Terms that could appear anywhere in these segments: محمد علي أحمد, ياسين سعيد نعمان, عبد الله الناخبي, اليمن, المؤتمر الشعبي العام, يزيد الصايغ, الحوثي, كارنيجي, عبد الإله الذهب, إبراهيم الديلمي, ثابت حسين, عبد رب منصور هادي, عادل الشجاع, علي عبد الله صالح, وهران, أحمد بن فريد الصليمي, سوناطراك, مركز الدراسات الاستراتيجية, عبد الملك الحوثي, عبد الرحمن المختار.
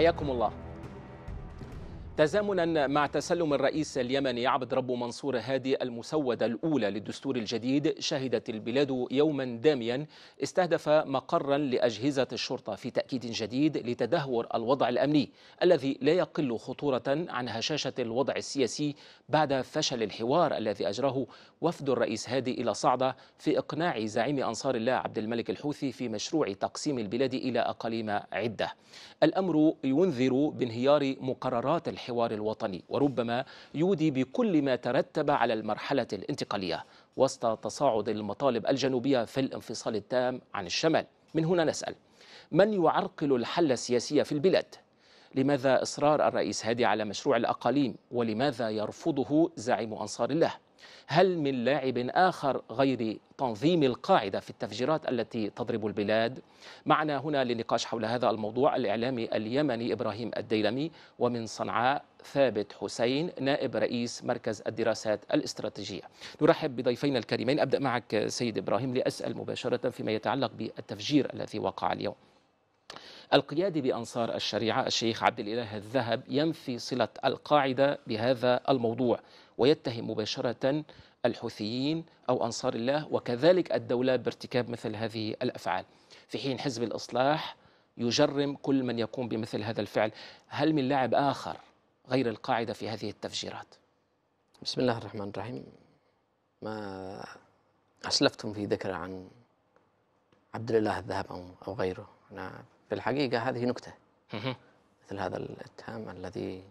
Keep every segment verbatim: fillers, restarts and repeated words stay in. حياكم الله. تزامنا مع تسلم الرئيس اليمني عبد رب منصور هادي المسودة الأولى للدستور الجديد، شهدت البلاد يوما داميا استهدف مقرا لأجهزة الشرطة في تأكيد جديد لتدهور الوضع الأمني الذي لا يقل خطورة عن هشاشة الوضع السياسي بعد فشل الحوار الذي أجراه وفد الرئيس هادي إلى صعدة في إقناع زعيم أنصار الله عبد الملك الحوثي في مشروع تقسيم البلاد إلى أقاليم عدة. الأمر ينذر بانهيار مقررات الحوار الحوار الوطني وربما يودي بكل ما ترتب على المرحلة الانتقالية وسط تصاعد المطالب الجنوبية في الانفصال التام عن الشمال. من هنا نسأل: من يعرقل الحل السياسي في البلاد؟ لماذا إصرار الرئيس هادي على مشروع الأقاليم؟ ولماذا يرفضه زعيم أنصار الله؟ هل من لاعب آخر غير تنظيم القاعدة في التفجيرات التي تضرب البلاد؟ معنا هنا للنقاش حول هذا الموضوع الإعلامي اليمني إبراهيم الديلمي، ومن صنعاء ثابت حسين نائب رئيس مركز الدراسات الاستراتيجية. نرحب بضيفينا الكريمين. أبدأ معك سيد إبراهيم لأسأل مباشرة فيما يتعلق بالتفجير الذي وقع اليوم. القيادي بأنصار الشريعة الشيخ عبد الإله الذهب ينفي صلة القاعدة بهذا الموضوع ويتهم مباشرة الحوثيين أو أنصار الله وكذلك الدولة بارتكاب مثل هذه الأفعال، في حين حزب الإصلاح يجرم كل من يقوم بمثل هذا الفعل. هل من لاعب آخر غير القاعدة في هذه التفجيرات؟ بسم الله الرحمن الرحيم. ما أسلفتم في ذكر عن عبد الإله الذهب أو غيره. أنا في الحقيقة هذه نكتة مثل هذا الاتهام الذي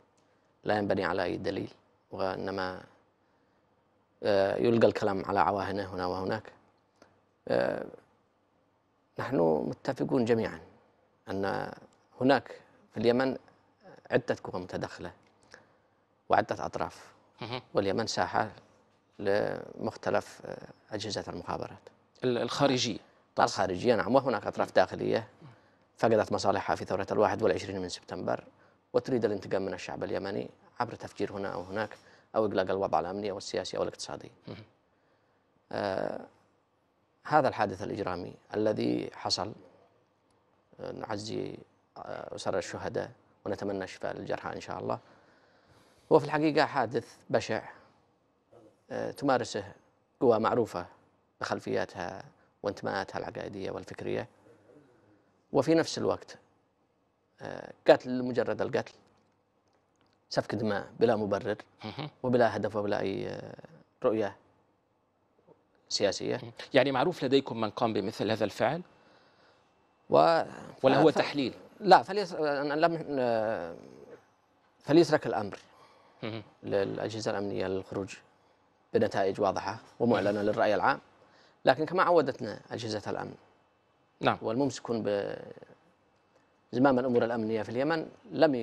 لا ينبني على أي دليل، وإنما يلقى الكلام على عواهنه هنا وهناك. نحن متفقون جميعا أن هناك في اليمن عدة قوى متدخلة وعدة أطراف، واليمن ساحة لمختلف أجهزة المخابرات الخارجية الخارجية نعم، وهناك أطراف داخلية فقدت مصالحها في ثورة الواحد والعشرين من سبتمبر وتريد الانتقام من الشعب اليمني عبر تفجير هنا أو هناك أو إغلاق الوضع الأمني أو السياسي أو الاقتصادي. آه هذا الحادث الإجرامي الذي حصل، آه نعزي آه أسر الشهداء ونتمنى شفاء الجرحى إن شاء الله. هو في الحقيقة حادث بشع آه تمارسه قوى معروفة بخلفياتها وانتماءاتها العقائدية والفكرية، وفي نفس الوقت آه قتل لمجرد القتل، سفك دماء بلا مبرر وبلا هدف وبلا أي رؤية سياسية. يعني معروف لديكم من قام بمثل هذا الفعل؟ و... ولا هو ف... تحليل؟ لا، فليس... فليسرك الأمر للأجهزة الأمنية للخروج بنتائج واضحة ومعلنة للرأي العام، لكن كما عودتنا أجهزة الأمن نعم والممسكون ب زمام الأمور الأمنية في اليمن لم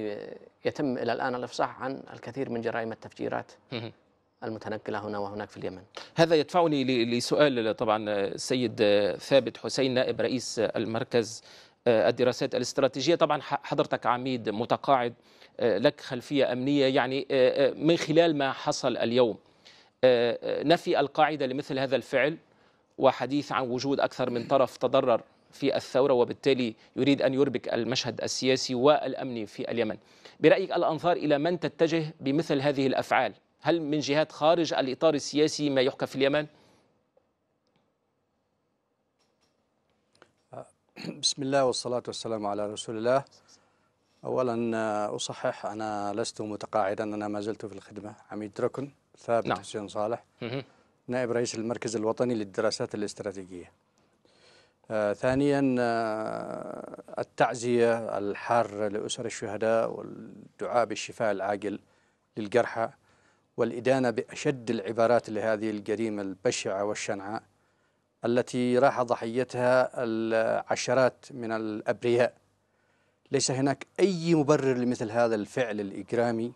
يتم إلى الآن الإفصاح عن الكثير من جرائم التفجيرات المتنقلة هنا وهناك في اليمن. هذا يدفعني لسؤال طبعا السيد ثابت حسين نائب رئيس المركز الدراسات الاستراتيجية. طبعا حضرتك عميد متقاعد لك خلفية أمنية، يعني من خلال ما حصل اليوم نفي القاعدة لمثل هذا الفعل وحديث عن وجود أكثر من طرف تضرر في الثورة وبالتالي يريد أن يربك المشهد السياسي والأمني في اليمن، برأيك الأنظار إلى من تتجه بمثل هذه الأفعال؟ هل من جهات خارج الإطار السياسي ما يحكى في اليمن؟ بسم الله والصلاة والسلام على رسول الله. أولا أصحح، أنا لست متقاعدا، أنا ما زلت في الخدمة، عميد ركن ثابت نعم. حسين صالح نائب رئيس المركز الوطني للدراسات الاستراتيجية. آه ثانيا آه التعزية الحارة لأسر الشهداء والدعاء بالشفاء العاجل للجرحى والإدانة بأشد العبارات لهذه الجريمة البشعة والشنعاء التي راح ضحيتها العشرات من الأبرياء. ليس هناك أي مبرر لمثل هذا الفعل الإجرامي،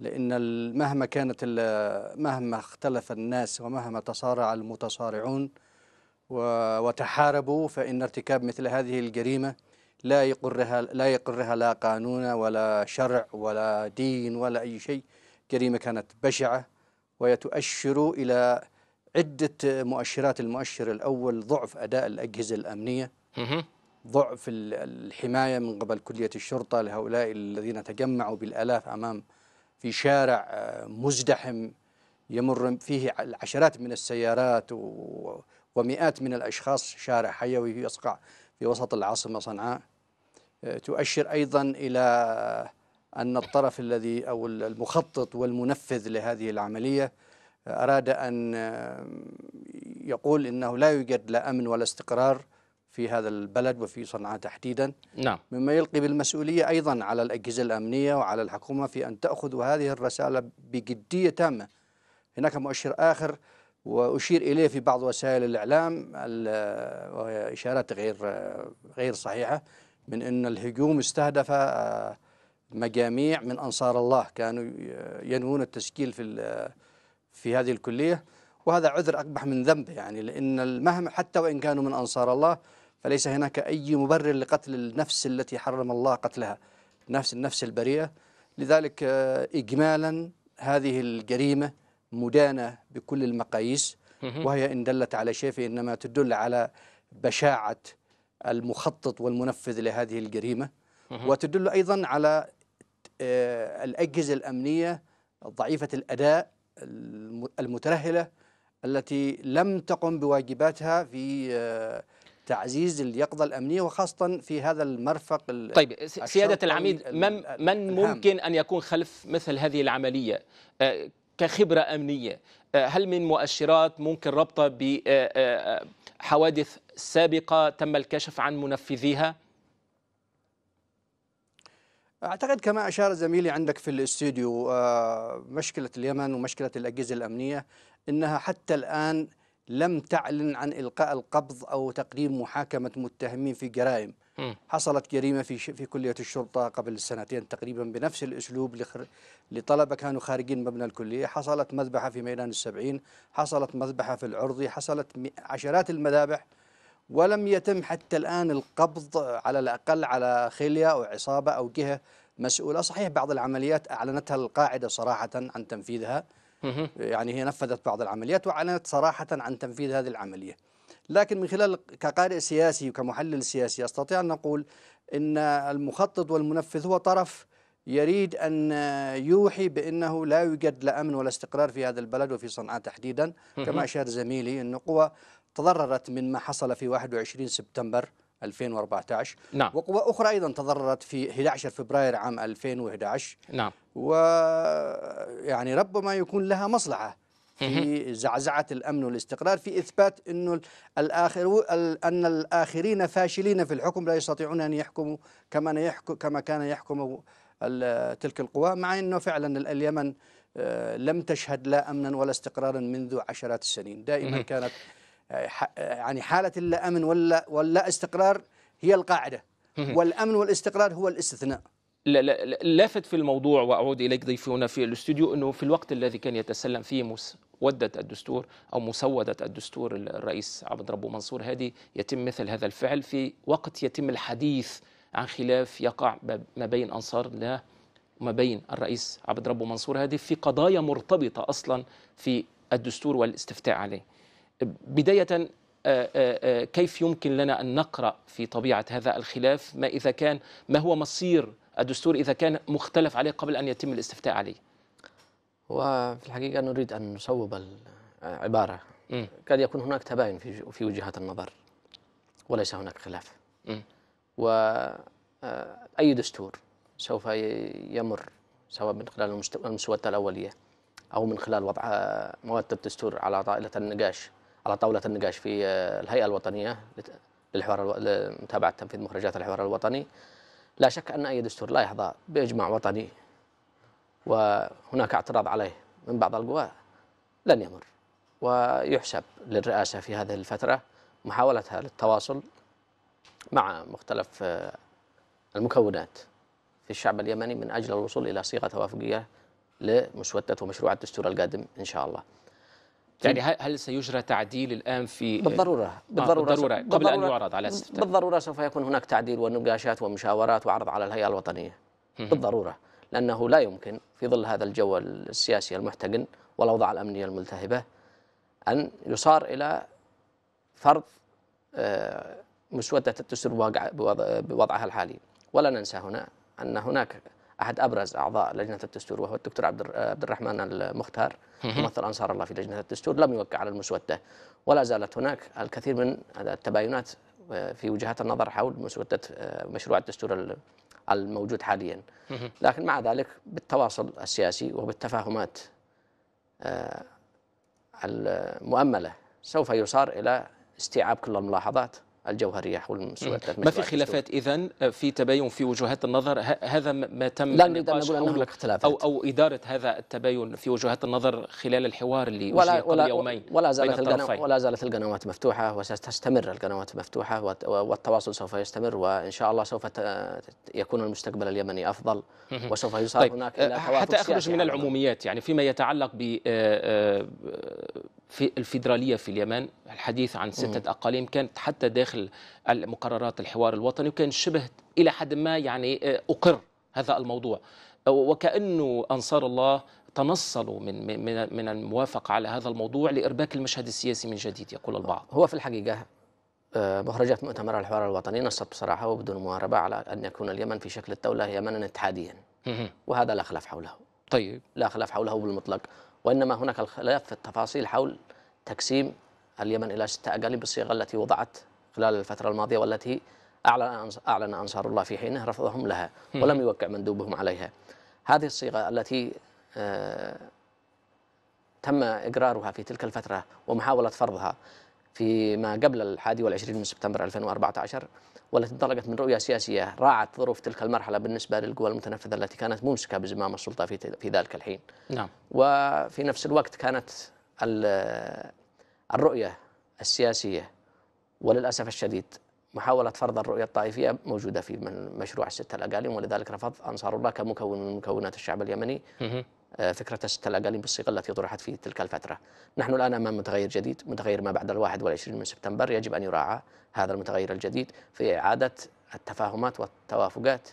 لأن مهما كانت مهما اختلف الناس ومهما تصارع المتصارعون وتحاربوا فإن ارتكاب مثل هذه الجريمة لا يقرها لا يقرها لا قانون ولا شرع ولا دين ولا أي شيء. جريمة كانت بشعة ويتؤشر إلى عدة مؤشرات. المؤشر الأول ضعف أداء الأجهزة الأمنية ضعف الحماية من قبل كلية الشرطة لهؤلاء الذين تجمعوا بالآلاف أمام في شارع مزدحم يمر فيه العشرات من السيارات ومئات من الأشخاص، شارع حيوي يصقع في وسط العاصمة صنعاء. تؤشر أيضا إلى أن الطرف الذي أو المخطط والمنفذ لهذه العملية أراد أن يقول إنه لا يوجد لا أمن ولا استقرار في هذا البلد وفي صنعاء تحديدا. نعم. مما يلقي بالمسؤولية أيضا على الأجهزة الأمنية وعلى الحكومة في أن تأخذ هذه الرسالة بجدية تامة. هناك مؤشر آخر وأشير إليه في بعض وسائل الإعلام، إشارات غير غير صحيحة، من أن الهجوم استهدف مجاميع من أنصار الله كانوا ينوون التسجيل في في هذه الكلية، وهذا عذر أقبح من ذنب، يعني لأن المهم حتى وإن كانوا من أنصار الله فليس هناك أي مبرر لقتل النفس التي حرم الله قتلها، نفس النفس البريئة. لذلك إجمالا هذه الجريمة مدانة بكل المقاييس، وهي إن دلت على شيء فإنما تدل على بشاعة المخطط والمنفذ لهذه الجريمة، وتدل أيضا على الأجهزة الأمنية ضعيفة الأداء المترهلة التي لم تقم بواجباتها في تعزيز اليقظة الأمنية وخاصة في هذا المرفق. طيب سيادة العميد، من, من ممكن أن يكون خلف مثل هذه العملية كخبرة أمنية؟ هل من مؤشرات ممكن ربطها بحوادث سابقة تم الكشف عن منفذيها؟ أعتقد كما أشار زميلي عندك في الاستوديو، مشكلة اليمن ومشكلة الأجهزة الأمنية إنها حتى الآن لم تعلن عن إلقاء القبض أو تقديم محاكمة متهمين في جرائم. حصلت جريمة في في كلية الشرطة قبل سنتين تقريبا بنفس الأسلوب لطلبة كانوا خارجين مبنى الكلية، حصلت مذبحة في ميدان السبعين، حصلت مذبحة في العرضي، حصلت عشرات المذابح، ولم يتم حتى الآن القبض على الأقل على خلية أو عصابة أو جهة مسؤولة. صحيح بعض العمليات أعلنتها القاعدة صراحة عن تنفيذها، يعني هي نفذت بعض العمليات وأعلنت صراحة عن تنفيذ هذه العملية، لكن من خلال كقارئ سياسي وكمحلل سياسي أستطيع أن أقول إن المخطط والمنفذ هو طرف يريد أن يوحي بأنه لا يوجد لا أمن ولا استقرار في هذا البلد وفي صنعاء تحديدا. كما أشار زميلي أن قوى تضررت مما حصل في واحد وعشرين سبتمبر ألفين وأربعة عشر، نعم، وقوى أخرى أيضا تضررت في أحد عشر فبراير عام ألفين وأحد عشر، نعم، ويعني ربما يكون لها مصلحة في زعزعة الأمن والاستقرار، في إثبات أنه الآخر أن الآخرين فاشلين في الحكم لا يستطيعون أن يحكموا كما يحكم كما كان يحكم تلك القوى، مع أنه فعلا اليمن لم تشهد لا أمنا ولا استقرارا منذ عشرات السنين، دائما كانت يعني حالة اللا أمن ولا ولا استقرار هي القاعدة، والأمن والاستقرار هو الاستثناء. لا لا لافت في الموضوع وأعود إليك ضيفنا في الاستوديو أنه في الوقت الذي كان يتسلم فيه مسودة الدستور أو مسودة الدستور الرئيس عبد رب منصور هادي يتم مثل هذا الفعل، في وقت يتم الحديث عن خلاف يقع ما بين أنصار الله وما بين الرئيس عبد رب منصور هادي في قضايا مرتبطة أصلا في الدستور والاستفتاء عليه. بداية كيف يمكن لنا أن نقرأ في طبيعة هذا الخلاف، ما إذا كان ما هو مصير الدستور إذا كان مختلف عليه قبل أن يتم الاستفتاء عليه؟ وفي الحقيقة نريد أن نصوب العبارة، م. قد يكون هناك تباين في وجهات النظر وليس هناك خلاف، م. وأي دستور سوف يمر سواء من خلال المسودة الأولية أو من خلال وضع مواد الدستور على طائلة النقاش على طاولة النقاش في الهيئة الوطنية للحوار لمتابعة تنفيذ مخرجات الحوار الوطني، لا شك أن أي دستور لا يحظى بإجماع وطني وهناك اعتراض عليه من بعض القوى لن يمر، ويحسب للرئاسة في هذه الفترة محاولتها للتواصل مع مختلف المكونات في الشعب اليمني من أجل الوصول إلى صيغة توافقية لمسودة ومشروع الدستور القادم إن شاء الله. يعني هل سيجرى تعديل الآن في بالضرورة بالضرورة, آه بالضرورة قبل بالضرورة أن يعرض على الاستفتاء؟ بالضرورة سوف يكون هناك تعديل ونقاشات ومشاورات وعرض على الهيئة الوطنية بالضرورة، لأنه لا يمكن في ظل هذا الجو السياسي المحتقن والأوضاع الأمنية الملتهبة أن يصار إلى فرض مسودة الدستور بوضعها الحالي. ولا ننسى هنا أن هناك أحد أبرز أعضاء لجنة الدستور وهو الدكتور عبد الرحمن المختار ممثل أنصار الله في لجنة الدستور لم يوقع على المسودة، ولا زالت هناك الكثير من التباينات في وجهات النظر حول مسودة مشروع الدستور الموجود حاليا. لكن مع ذلك بالتواصل السياسي وبالتفاهمات المؤملة سوف يصار إلى استيعاب كل الملاحظات الجوهرية حول المسودة. ما في خلافات إذن في تباين في وجهات النظر؟ هذا ما تم لا نقدر نقول أنه هناك اختلافات أو أو إدارة هذا التباين في وجهات النظر خلال الحوار اللي وجد قبل يومين ولا زالت القنوات ولا زالت القنوات مفتوحة وستستمر القنوات مفتوحة والتواصل سوف يستمر وإن شاء الله سوف يكون المستقبل اليمني أفضل وسوف يصار طيب. هناك إلى حتى أخرج من العموميات يعني فيما يتعلق ب في الفيدرالية في اليمن، الحديث عن ستة أقاليم كانت حتى داخل المقررات الحوار الوطني وكان شبه إلى حد ما يعني أقر هذا الموضوع، وكأنه أنصار الله تنصلوا من من من الموافقة على هذا الموضوع لإرباك المشهد السياسي من جديد يقول البعض. هو في الحقيقة مخرجات مؤتمر الحوار الوطني نصت بصراحة وبدون مواربة على أن يكون اليمن في شكل الدولة يمنا اتحاديا، وهذا لا خلاف حوله. طيب لا خلاف حوله بالمطلق، وإنما هناك الخلاف في التفاصيل حول تقسيم اليمن إلى ستة أقاليم بالصيغة التي وضعت خلال الفترة الماضية والتي أعلن أعلن أنصار الله في حينه رفضهم لها ولم يوقع مندوبهم عليها. هذه الصيغة التي تم إقرارها في تلك الفترة ومحاولة فرضها فيما قبل الحادي والعشرين من سبتمبر ألفين وأربعة عشر والتي انطلقت من رؤية سياسية راعت ظروف تلك المرحلة بالنسبة للقوى المتنفذة التي كانت ممسكة بزمام السلطة في في ذلك الحين. نعم. وفي نفس الوقت كانت الرؤية السياسية وللأسف الشديد محاولة فرض الرؤية الطائفية موجودة في من مشروع الستة الأقاليم، ولذلك رفض أنصار الله كمكون من مكونات الشعب اليمني فكرة الستة الأقاليم بالصيغة التي طرحت في تلك الفترة. نحن الآن أمام متغير جديد، متغير ما بعد الواحد والعشرين من سبتمبر، يجب أن يراعى هذا المتغير الجديد في إعادة التفاهمات والتوافقات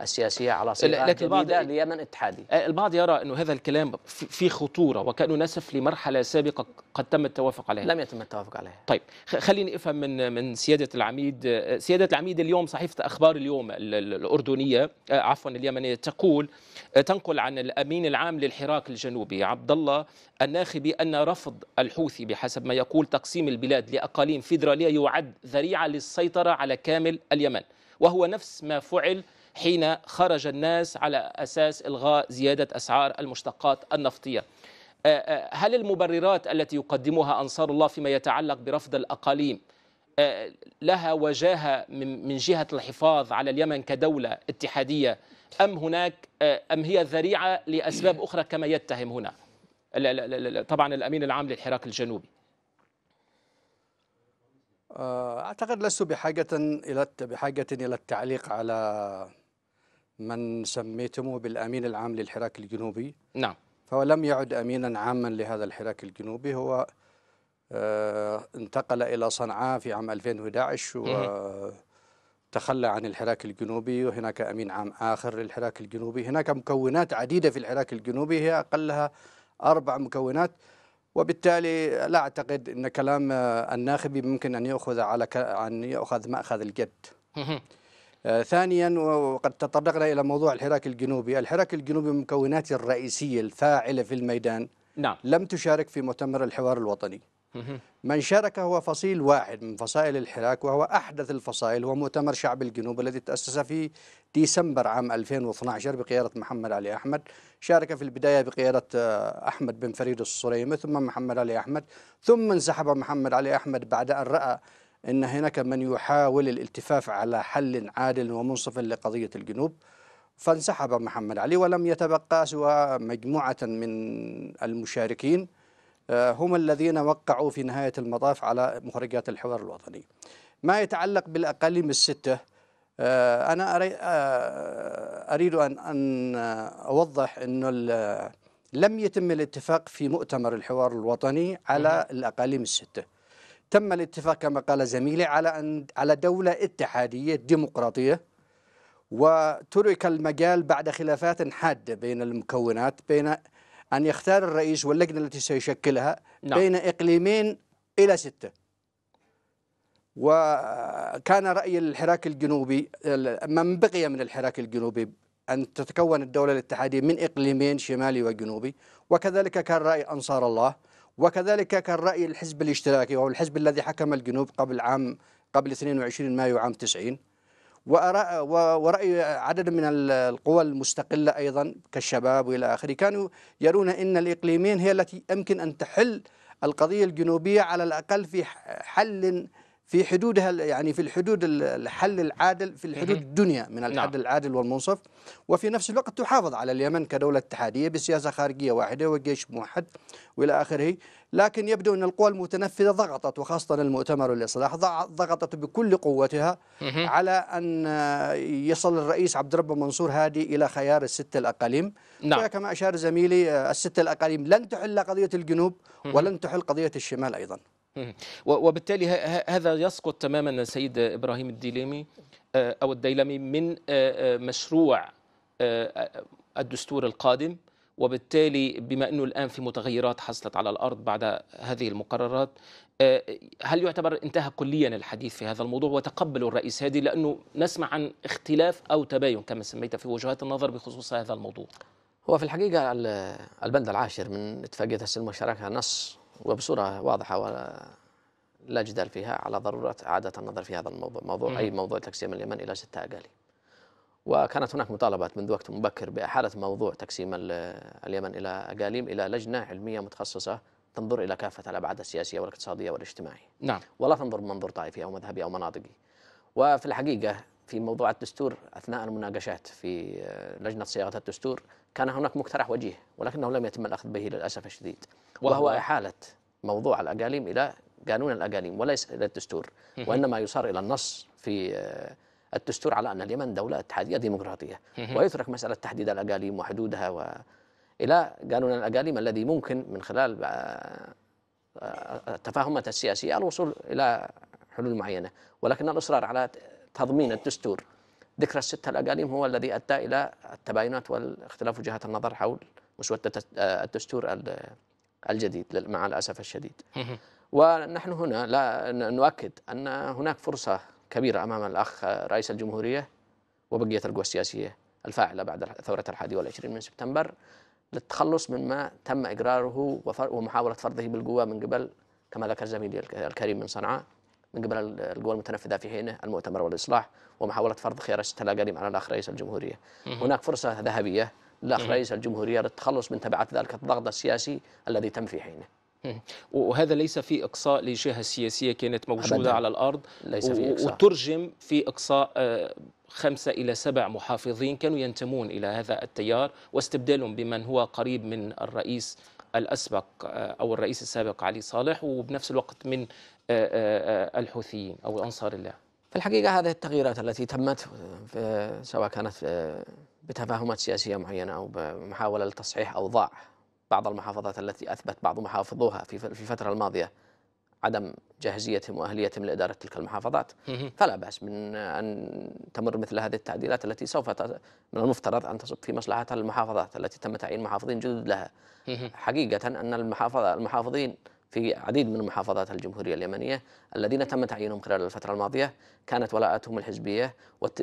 السياسية على صيغة جديدة ليمن اتحادي. البعض يرى أن هذا الكلام في خطورة وكأنه نسف لمرحلة سابقة قد تم التوافق عليها. لم يتم التوافق عليها. طيب خليني أفهم من من سيادة العميد. سيادة العميد اليوم صحيفة أخبار اليوم الأردنية عفوا اليمنية تقول تنقل عن الأمين العام للحراك الجنوبي عبد الله الناخبي أن رفض الحوثي بحسب ما يقول تقسيم البلاد لأقاليم فيدرالية يعد ذريعة للسيطرة على كامل اليمن، وهو نفس ما فعل حين خرج الناس على أساس إلغاء زيادة أسعار المشتقات النفطية. هل المبررات التي يقدمها أنصار الله فيما يتعلق برفض الأقاليم لها وجاهة من جهة الحفاظ على اليمن كدولة اتحادية أم هناك أم هي ذريعة لأسباب أخرى كما يتهم هنا طبعا الأمين العام للحراك الجنوبي؟ أعتقد لست بحاجة إلى بحاجة إلى التعليق على من سميتموه بالأمين العام للحراك الجنوبي. نعم. فهو لم يعد أمينا عاما لهذا الحراك الجنوبي، هو انتقل إلى صنعاء في عام ألفين وأحد عشر وتخلى عن الحراك الجنوبي، وهناك أمين عام آخر للحراك الجنوبي. هناك مكونات عديدة في الحراك الجنوبي، هي أقلها أربع مكونات، وبالتالي لا أعتقد أن كلام الناخبي ممكن أن يأخذ على أن يأخذ مأخذ الجد. ثانيا، وقد تطرقنا إلى موضوع الحراك الجنوبي، الحراك الجنوبي مكوناته الرئيسية الفاعلة في الميدان نعم. لم تشارك في مؤتمر الحوار الوطني. من شارك هو فصيل واحد من فصائل الحراك، وهو أحدث الفصائل، هو مؤتمر شعب الجنوب الذي تأسس في ديسمبر عام ألفين واثني عشر بقيادة محمد علي أحمد. شارك في البداية بقيادة أحمد بن فريد الصليمي ثم محمد علي أحمد، ثم انسحب محمد علي أحمد بعد أن رأى أن هناك من يحاول الالتفاف على حل عادل ومنصف لقضية الجنوب، فانسحب محمد علي ولم يتبقى سوى مجموعة من المشاركين هم الذين وقعوا في نهاية المطاف على مخرجات الحوار الوطني. ما يتعلق بالأقاليم الستة، أنا أريد أن أوضح أنه لم يتم الاتفاق في مؤتمر الحوار الوطني على الأقاليم الستة. تم الاتفاق كما قال زميلي على أن على دولة اتحادية ديمقراطية، وترك المجال بعد خلافات حادة بين المكونات بين أن يختار الرئيس واللجنة التي سيشكلها نعم. بين إقليمين إلى ستة، و كان رأي الحراك الجنوبي، من بقي من الحراك الجنوبي، أن تتكون الدولة الاتحادية من إقليمين شمالي وجنوبي، وكذلك كان رأي أنصار الله، وكذلك كان رأي الحزب الاشتراكي وهو الحزب الذي حكم الجنوب قبل عام قبل اثنين وعشرين مايو عام تسعين، ورأي عدد من القوى المستقلة أيضا كالشباب وإلى آخره، كانوا يرون أن الإقليمين هي التي يمكن أن تحل القضية الجنوبية على الأقل في حل في حدودها، يعني في الحدود الحل العادل في الحدود الدنيا من الحد العادل والمنصف، وفي نفس الوقت تحافظ على اليمن كدولة اتحادية بسياسة خارجية واحدة وجيش موحد وإلى آخره. لكن يبدو أن القوى المتنفذة ضغطت، وخاصة المؤتمر الإصلاح ضغطت بكل قوتها على أن يصل الرئيس عبد رب منصور هادي إلى خيار الستة الأقاليم. وكما أشار زميلي، الستة الأقاليم لن تحل قضية الجنوب ولن تحل قضية الشمال أيضا، وبالتالي هذا يسقط تماما سيد إبراهيم الديلمي أو الديلمي من مشروع الدستور القادم. وبالتالي بما أنه الآن في متغيرات حصلت على الأرض بعد هذه المقررات، هل يعتبر انتهى كليا الحديث في هذا الموضوع وتقبل الرئيس هادي، لأنه نسمع عن اختلاف أو تباين كما سميت في وجهات النظر بخصوص هذا الموضوع؟ هو في الحقيقة البند العاشر من اتفاقية السلم والشراكة نص وبصورة واضحة ولا جدال فيها على ضرورة إعادة النظر في هذا الموضوع، موضوع أي موضوع تقسيم اليمن إلى ستة أقاليم. وكانت هناك مطالبات منذ وقت مبكر بإحالة موضوع تقسيم اليمن إلى أقاليم إلى لجنة علمية متخصصة تنظر إلى كافة الأبعاد السياسية والاقتصادية والاجتماعية. نعم. ولا تنظر بمنظور طائفي أو مذهبي أو مناطقي. وفي الحقيقة في موضوع الدستور أثناء المناقشات في لجنة صياغة الدستور كان هناك مقترح وجيه، ولكنه لم يتم الأخذ به للأسف الشديد، وهو إحالة موضوع الأقاليم إلى قانون الأقاليم وليس إلى الدستور، وإنما يصار إلى النص في الدستور على أن اليمن دولة اتحادية ديمقراطية، ويترك مسألة تحديد الأقاليم وحدودها و... إلى قانون الأقاليم الذي ممكن من خلال التفاهمات السياسية الوصول إلى حلول معينة، ولكن الإصرار على تضمين الدستور ذكر الستة الأقاليم هو الذي أدى إلى التباينات والاختلاف وجهات النظر حول مسودة الدستور الجديد مع الأسف الشديد. ونحن هنا لا نؤكد أن هناك فرصة كبيرة أمام الأخ رئيس الجمهورية وبقية القوى السياسية الفاعلة بعد ثورة الحادي والعشرين من سبتمبر للتخلص مما تم إقراره ومحاولة فرضه بالقوة من قبل، كما ذكر زميلي الكريم من صنعاء، من قبل القوى المتنفذة في حينه المؤتمر والإصلاح، ومحاولة فرض خيار ستة الأقاليم على الأخ رئيس الجمهورية. هناك فرصة ذهبية للأخ رئيس الجمهورية للتخلص من تبعات ذلك الضغط السياسي الذي تم في حينه. وهذا ليس في إقصاء لجهة سياسية كانت موجودة أبداً على الأرض، ليس في إقصاء، وترجم في إقصاء خمسة إلى سبع محافظين كانوا ينتمون إلى هذا التيار واستبدالهم بمن هو قريب من الرئيس الأسبق أو الرئيس السابق علي صالح، وبنفس الوقت من الحوثيين أو أنصار الله. في الحقيقة هذه التغييرات التي تمت سواء كانت بتفاهمات سياسية معينة أو بمحاولة لتصحيح أوضاع بعض المحافظات التي أثبت بعض محافظوها في الفترة الماضية عدم جاهزيتهم وأهليتهم لإدارة تلك المحافظات، فلا بأس من أن تمر مثل هذه التعديلات التي سوف من المفترض أن تصب في مصلحة المحافظات التي تم تعيين محافظين جدد لها. حقيقة أن المحافظة المحافظين في عديد من محافظات الجمهورية اليمنية الذين تم تعيينهم خلال الفترة الماضية كانت ولاءاتهم الحزبية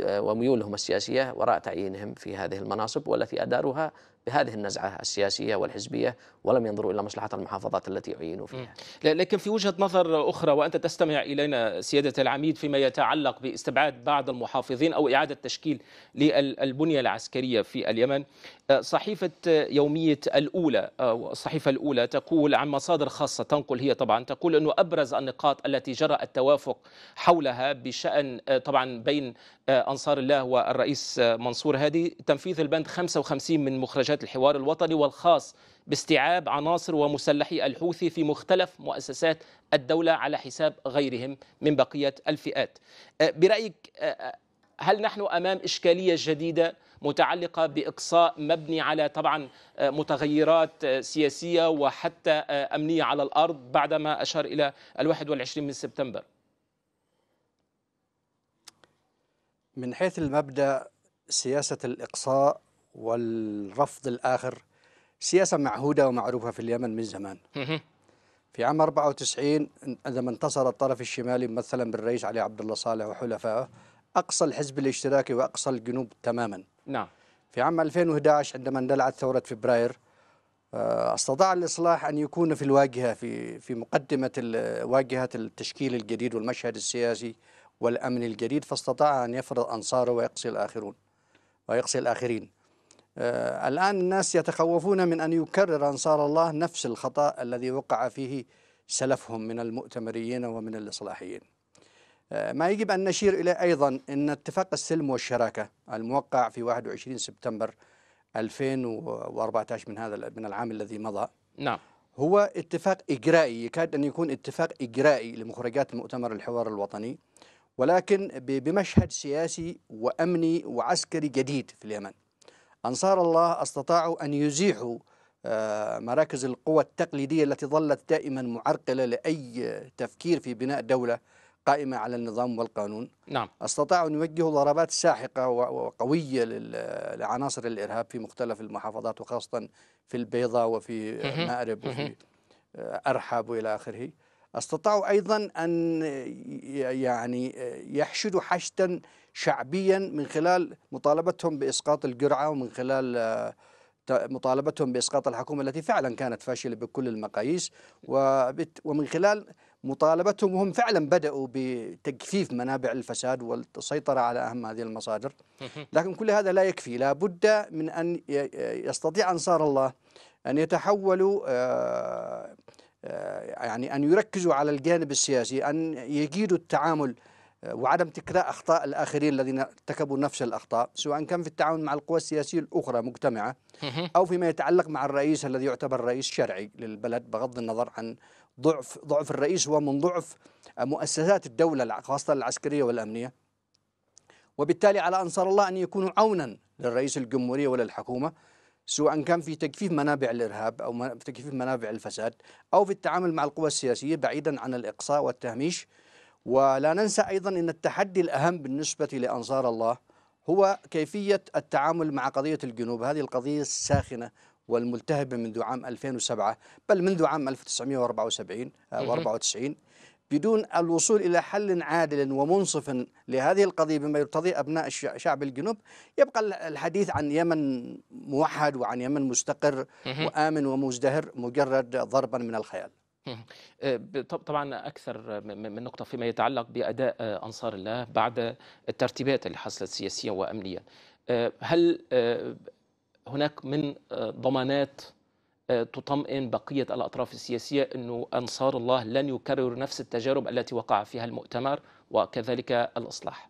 وميولهم السياسية وراء تعيينهم في هذه المناصب، والتي أداروها بهذه النزعة السياسية والحزبية ولم ينظروا إلى مصلحة المحافظات التي عينوا فيها. لكن في وجهة نظر أخرى، وأنت تستمع إلينا سيادة العميد، فيما يتعلق باستبعاد بعض المحافظين أو إعادة تشكيل للبنية العسكرية في اليمن، صحيفة يومية الأولى أو الصحيفة الأولى تقول عن مصادر خاصة تنقل هي طبعا، تقول أنه أبرز النقاط التي جرى التوافق حولها بشأن طبعا بين أنصار الله والرئيس منصور هادي تنفيذ البند خمسة وخمسين من مخرجات الحوار الوطني والخاص باستيعاب عناصر ومسلحي الحوثي في مختلف مؤسسات الدولة على حساب غيرهم من بقية الفئات. برأيك هل نحن أمام إشكالية جديدة متعلقة بإقصاء مبني على طبعا متغيرات سياسية وحتى أمنية على الأرض بعدما أشار إلى الواحد والعشرين من سبتمبر؟ من حيث المبدأ سياسة الإقصاء والرفض الآخر سياسة معهودة ومعروفة في اليمن من زمان. في عام أربعة وتسعين عندما انتصر الطرف الشمالي ممثلا بالرئيس علي عبد الله صالح وحلفائه، أقصى الحزب الاشتراكي وأقصى الجنوب تماما. نعم. في عام ألفين وأحد عشر عندما اندلعت ثورة فبراير، استطاع الإصلاح أن يكون في الواجهة، في في مقدمة واجهة التشكيل الجديد والمشهد السياسي والأمن الجديد، فاستطاع أن يفرض أنصاره ويقصي الآخرون ويقصي الآخرين. آه الآن الناس يتخوفون من أن يكرر أنصار الله نفس الخطأ الذي وقع فيه سلفهم من المؤتمريين ومن الإصلاحيين. آه ما يجب أن نشير إليه أيضا أن اتفاق السلم والشراكة الموقع في واحد وعشرين سبتمبر ألفين وأربعة عشر من هذا من العام الذي مضى، نعم، هو اتفاق إجرائي، يكاد أن يكون اتفاق إجرائي لمخرجات مؤتمر الحوار الوطني، ولكن بمشهد سياسي وأمني وعسكري جديد في اليمن. أنصار الله استطاعوا أن يزيحوا مراكز القوى التقليدية التي ظلت دائما معرقلة لأي تفكير في بناء دولة قائمة على النظام والقانون. نعم. استطاعوا أن يوجهوا ضربات ساحقة وقوية لعناصر الإرهاب في مختلف المحافظات، وخاصة في البيضاء وفي مأرب وفي أرحب وإلى آخره. استطاعوا أيضا أن يعني يحشدوا حشدا شعبيا من خلال مطالبتهم بإسقاط الجرعة، ومن خلال مطالبتهم بإسقاط الحكومة التي فعلا كانت فاشلة بكل المقاييس، ومن خلال مطالبتهم، وهم فعلا بدأوا بتجفيف منابع الفساد والسيطرة على أهم هذه المصادر. لكن كل هذا لا يكفي، لا بد من أن يستطيع أنصار الله أن يتحولوا، يعني أن يركزوا على الجانب السياسي، أن يجيدوا التعامل وعدم تكرار أخطاء الآخرين الذين ارتكبوا نفس الأخطاء، سواء كان في التعاون مع القوى السياسية الأخرى مجتمعة، أو فيما يتعلق مع الرئيس الذي يعتبر رئيس شرعي للبلد، بغض النظر عن ضعف ضعف الرئيس ومن ضعف مؤسسات الدولة خاصة العسكرية والأمنية. وبالتالي على أنصار الله أن يكونوا عونا للرئيس الجمهورية وللحكومة، سواء كان في تجفيف منابع الإرهاب أو في تجفيف منابع الفساد، أو في التعامل مع القوى السياسية بعيدا عن الإقصاء والتهميش. ولا ننسى أيضا أن التحدي الأهم بالنسبة لأنصار الله هو كيفية التعامل مع قضية الجنوب، هذه القضية الساخنة والملتهبة منذ عام ألفين وسبعة، بل منذ عام ألف وتسعمئة وأربعة وسبعين وأربعة وتسعين، بدون الوصول إلى حل عادل ومنصف لهذه القضية بما يرتضي أبناء شعب الجنوب. يبقى الحديث عن يمن موحد وعن يمن مستقر وآمن ومزدهر مجرد ضربا من الخيال. طبعا أكثر من نقطة فيما يتعلق بأداء أنصار الله بعد الترتيبات اللي حصلت سياسيا وأمنيا، هل هناك من ضمانات تطمئن بقية الأطراف السياسية أنه أنصار الله لن يكرر نفس التجارب التي وقع فيها المؤتمر وكذلك الإصلاح؟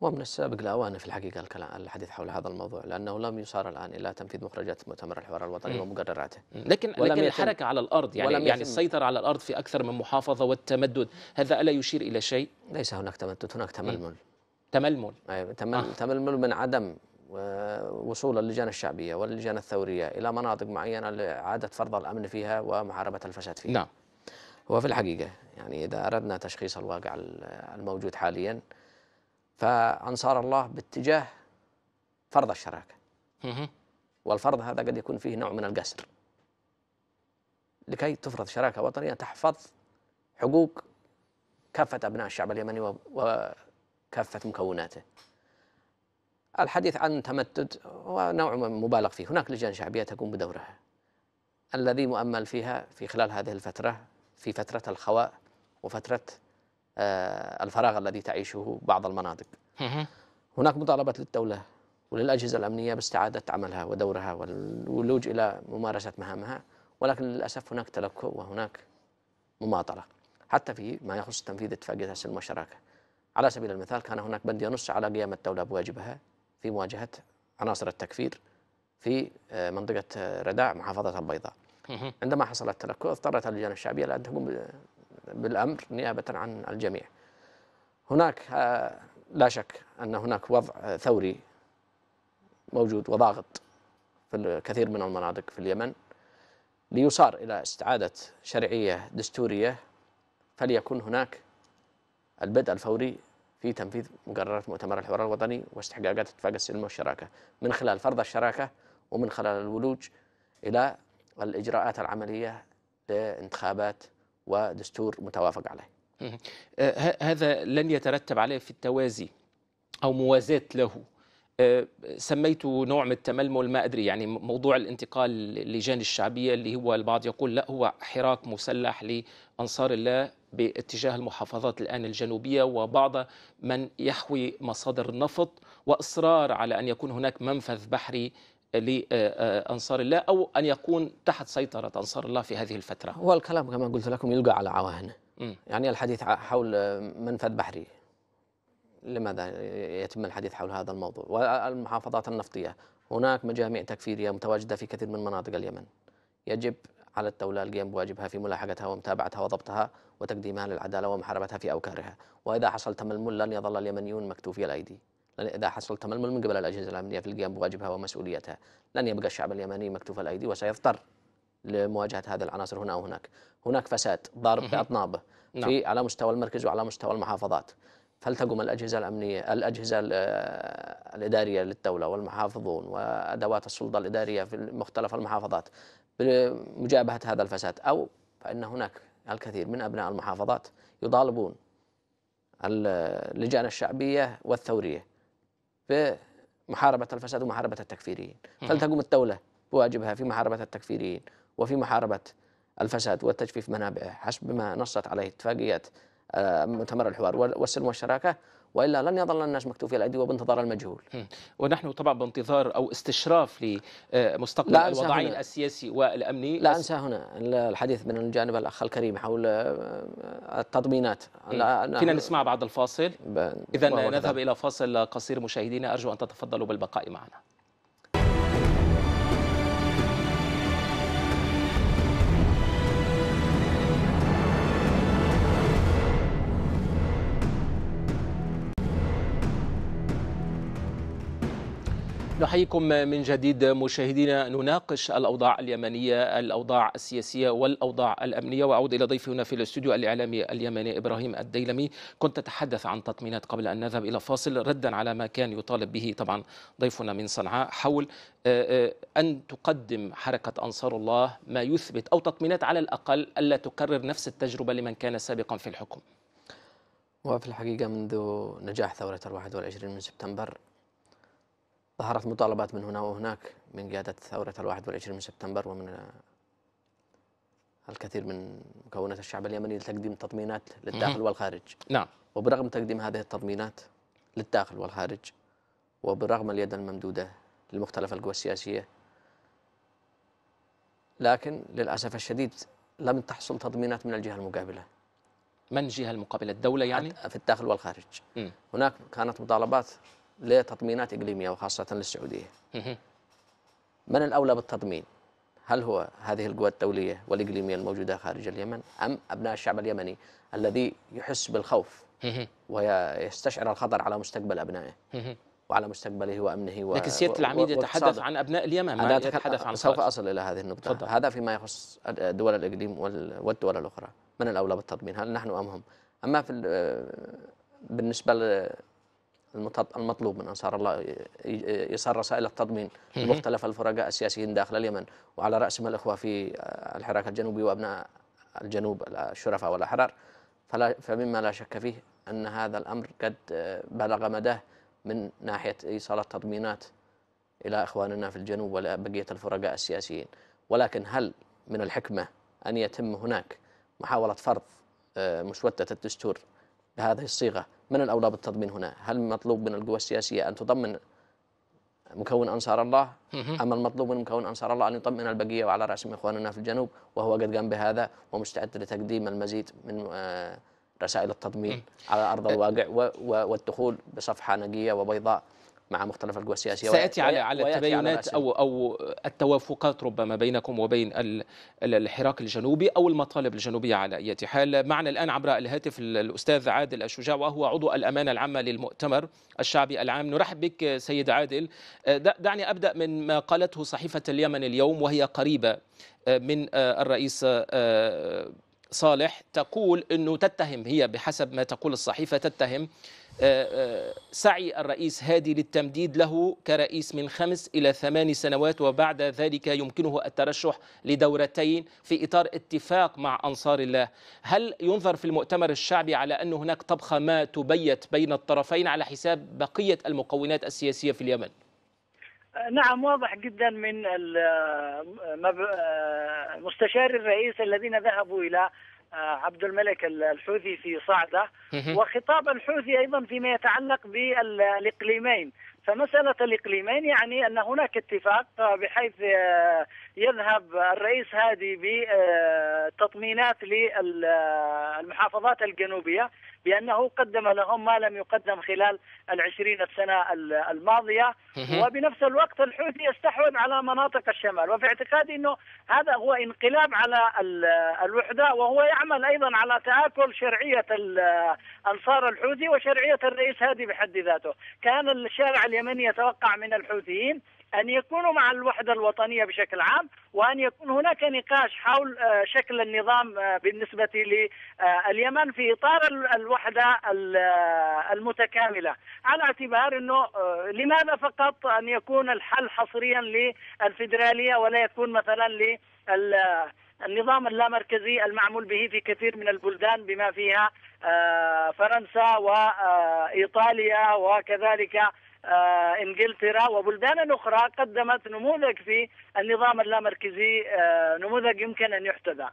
ومن السابق لأوانه في الحقيقة الحديث حول هذا الموضوع، لأنه لم يصار الآن إلى تنفيذ مخرجات مؤتمر الحوار الوطني ومقرراته. لكن, لكن الحركة على الأرض، يعني, يعني السيطرة على الأرض في أكثر من محافظة والتمدد، هذا ألا يشير إلى شيء؟ ليس هناك تمدد، هناك تململ. تململ؟ أي تململ, آه. تململ من عدم وصول اللجان الشعبية واللجان الثورية إلى مناطق معينة لإعادة فرض الأمن فيها ومحاربة الفساد فيها. نعم. وفي الحقيقة يعني إذا أردنا تشخيص الواقع الموجود حاليا، فأنصار الله باتجاه فرض الشراكة، والفرض هذا قد يكون فيه نوع من القسر. لكي تفرض شراكة وطنية تحفظ حقوق كافة أبناء الشعب اليمني وكافة مكوناته. الحديث عن تمدد ونوع مبالغ فيه، هناك لجان شعبية تقوم بدورها الذي مؤمل فيها في خلال هذه الفترة، في فترة الخواء وفترة الفراغ الذي تعيشه بعض المناطق. هناك مطالبة للدولة وللأجهزة الأمنية باستعادة عملها ودورها والولوج إلى ممارسة مهامها، ولكن للأسف هناك تلكؤ وهناك مماطلة حتى في ما يخص تنفيذ اتفاقية السلم والشراكة. على سبيل المثال كان هناك بند ينص على قيام الدولة بواجبها في مواجهة عناصر التكفير في منطقة رداء محافظة البيضاء. عندما حصل التلكؤ اضطرت اللجان الشعبية لأن تقوم بالأمر نيابة عن الجميع. هناك لا شك أن هناك وضع ثوري موجود وضاغط في الكثير من المناطق في اليمن. ليصار إلى استعادة شرعية دستورية فليكن هناك البدء الفوري في تنفيذ مقررات مؤتمر الحوار الوطني واستحقاقات اتفاق السلم والشراكة، من خلال فرض الشراكة ومن خلال الولوج إلى الإجراءات العملية لانتخابات ودستور متوافق عليه. هذا لن يترتب عليه في التوازي أو موازاة له، سميته نوع من التململ، ما أدري، يعني موضوع الانتقال للجان الشعبية اللي هو البعض يقول لا هو حراك مسلح لأنصار الله باتجاه المحافظات الآن الجنوبية وبعض من يحوي مصادر النفط، وإصرار على أن يكون هناك منفذ بحري لأنصار الله أو أن يكون تحت سيطرة أنصار الله في هذه الفترة. هو الكلام كما قلت لكم يلقى على عواهنه، يعني الحديث حول منفذ بحري لماذا يتم الحديث حول هذا الموضوع؟ والمحافظات النفطية هناك مجاميع تكفيرية متواجدة في كثير من مناطق اليمن، يجب على الدولة القيام بواجبها في ملاحقتها ومتابعتها وضبطها وتقديمها للعدالة ومحاربتها في أوكارها. وإذا حصل تململ لن يظل اليمنيون مكتوفي الأيدي، لأن إذا حصل تململ من قبل الأجهزة الأمنية في القيام بواجبها ومسؤوليتها لن يبقى الشعب اليمني مكتوف الأيدي وسيضطر لمواجهة هذه العناصر هنا وهناك. هناك فساد ضارب بأطنابه في على مستوى المركز وعلى مستوى المحافظات، فلتقم الأجهزة الأمنية الأجهزة الإدارية للدولة والمحافظون وأدوات السلطة الإدارية في مختلف المحافظات بمجابهة هذا الفساد، أو فإن هناك الكثير من أبناء المحافظات يطالبون اللجان الشعبية والثورية بمحاربة الفساد ومحاربة التكفيريين، فلتقوم الدولة بواجبها في محاربة التكفيريين وفي محاربة الفساد وتجفيف منابعه حسب ما نصت عليه اتفاقيات مؤتمر الحوار والسلم والشراكة، وإلا لن يظل الناس مكتوفي الأيدي وبانتظار المجهول. ونحن طبعا بانتظار أو استشراف لمستقبل الوضعين السياسي والأمني. لا أنسى هنا الحديث من الجانب الأخ الكريم حول التضمينات. فينا نسمع بعد الفاصل، إذا نذهب إلى فاصل قصير. مشاهدينا أرجو أن تتفضلوا بالبقاء معنا. نحييكم من جديد مشاهدينا، نناقش الأوضاع اليمنية، الأوضاع السياسية والأوضاع الأمنية، وأعود إلى ضيفي هنا في الاستوديو الإعلامي اليمني إبراهيم الديلمي. كنت أتحدث عن تطمينات قبل أن نذهب إلى فاصل، ردا على ما كان يطالب به طبعا ضيفنا من صنعاء حول أن تقدم حركة أنصار الله ما يثبت أو تطمينات على الأقل ألا تكرر نفس التجربة لمن كان سابقا في الحكم. وفي الحقيقة منذ نجاح ثورة الواحد والعشرين من سبتمبر ظهرت مطالبات من هنا وهناك من قيادة ثورة الواحد والعشرين من سبتمبر ومن الكثير من مكونات الشعب اليمني لتقديم تطمينات للداخل والخارج. نعم. وبرغم تقديم هذه التطمينات للداخل والخارج وبرغم اليد الممدودة لمختلف القوى السياسية، لكن للأسف الشديد لم تحصل تطمينات من الجهة المقابلة. من الجهة المقابلة؟ الدولة يعني؟ في الداخل والخارج. م. هناك كانت مطالبات لتطمينات إقليمية وخاصة للسعودية. من الأولى بالتطمين؟ هل هو هذه القوى الدولية والإقليمية الموجودة خارج اليمن أم أبناء الشعب اليمني الذي يحس بالخوف ويستشعر الخطر على مستقبل أبنائه وعلى مستقبله وأمنه و... لكن سيادة العميد يتحدث عن أبناء اليمن، ما يتحدث عن سوف أصل إلى هذه النقطة. فضل. هذا فيما يخص دول الإقليم والدول الأخرى، من الأولى بالتطمين، هل نحن أم هم؟ أما في بالنسبة ل المطلوب من أنصار الله إيصال رسائل التضمين لمختلف الفرقاء السياسيين داخل اليمن وعلى رأسهم الإخوة في الحراك الجنوبي وأبناء الجنوب الشرفاء والأحرار، فمما لا شك فيه أن هذا الأمر قد بلغ مداه من ناحية إيصال التضمينات إلى إخواننا في الجنوب وبقية الفرقاء السياسيين. ولكن هل من الحكمة أن يتم هناك محاولة فرض مسودة الدستور بهذه الصيغة؟ من الأولى بالتضمين هنا؟ هل المطلوب من القوى السياسية أن تضمن مكون أنصار الله أم المطلوب من مكون أنصار الله أن يطمئن البقية وعلى رأسهم إخواننا في الجنوب، وهو قد قام بهذا ومستعد لتقديم المزيد من رسائل التضمين على أرض الواقع والدخول بصفحة نقية وبيضاء مع مختلف القوى السياسية؟ سأتي على على التباينات أو أو التوافقات ربما بينكم وبين الحراك الجنوبي أو المطالب الجنوبية. على أي حال، معنا الآن عبر الهاتف الأستاذ عادل الشجاع وهو عضو الأمانة العامة للمؤتمر الشعبي العام. نرحب بك سيد عادل. دعني أبدأ من ما قالته صحيفة اليمن اليوم وهي قريبة من الرئيس صالح، تقول أنه تتهم، هي بحسب ما تقول الصحيفة تتهم سعي الرئيس هادي للتمديد له كرئيس من خمس إلى ثمان سنوات، وبعد ذلك يمكنه الترشح لدورتين في إطار اتفاق مع أنصار الله. هل ينظر في المؤتمر الشعبي على أن هناك طبخة ما تبيت بين الطرفين على حساب بقية المكونات السياسية في اليمن؟ نعم، واضح جدا من مستشار الرئيس الذين ذهبوا إلى عبد الملك الحوثي في صعدة وخطاب الحوثي أيضا فيما يتعلق بالإقليمين. فمسألة الإقليمين يعني أن هناك اتفاق بحيث يذهب الرئيس هادي بتطمينات للمحافظات الجنوبية بأنه قدم لهم ما لم يقدم خلال العشرين السنة الماضية، وبنفس الوقت الحوثي يستحوذ على مناطق الشمال. وفي اعتقادي أنه هذا هو انقلاب على الوحدة، وهو يعمل أيضا على تآكل شرعية أنصار الحوثي وشرعية الرئيس هادي بحد ذاته. كان الشارع اليمني يتوقع من الحوثيين أن يكونوا مع الوحدة الوطنية بشكل عام، وأن يكون هناك نقاش حول شكل النظام بالنسبة لليمن في إطار الوحدة المتكاملة، على اعتبار أنه لماذا فقط أن يكون الحل حصريا للفيدرالية ولا يكون مثلا للنظام اللامركزي المعمول به في كثير من البلدان بما فيها فرنسا وإيطاليا وكذلك آه انجلترا وبلدان اخرى قدمت نموذج في النظام اللامركزي، آه نموذج يمكن ان يحتذى.